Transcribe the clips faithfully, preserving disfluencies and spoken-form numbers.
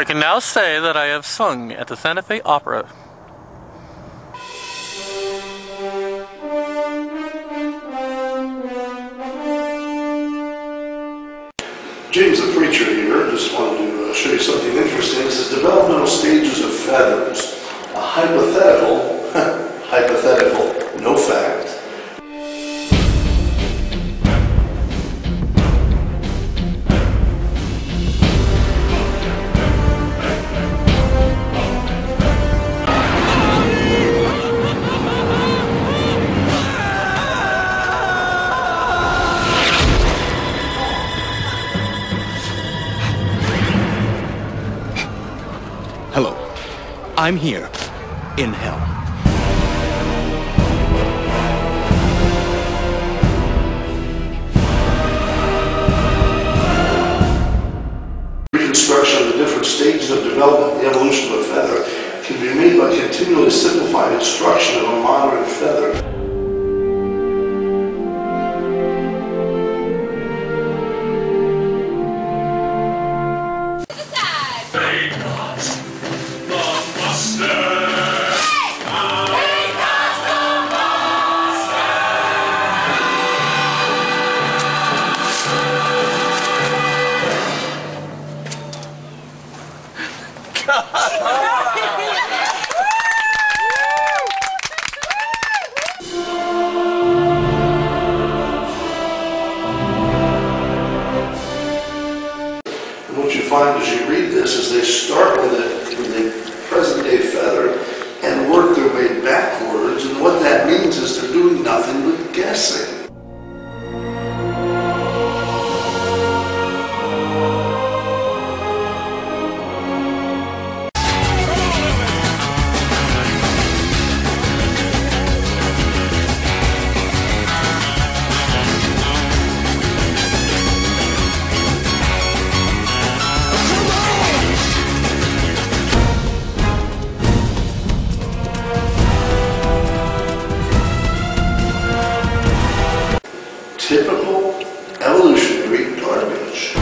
I can now say that I have sung at the Santa Fe Opera. James the Preacher here, just wanted to show you something interesting. This is developmental stages of feathers. A hypothetical, hypothetical, no fact. Hello, I'm here, in hell. Reconstruction of the different stages of development, the evolution of a feather, can be made by continually simplifying instruction of a modern feather. What you find as you read this is they start with a, with a present-day feather and work their way backwards, and what that means is they're doing nothing but guessing. Typical evolutionary garbage.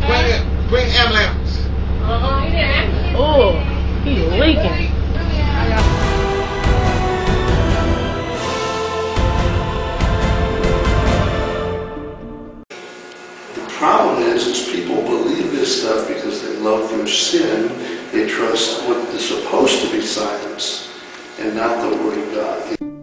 Bring it, bring ambulance. Uh-huh. Oh, he's leaking. The problem is, is people believe this stuff because they love their sin. They trust what is supposed to be science and not the Word of God.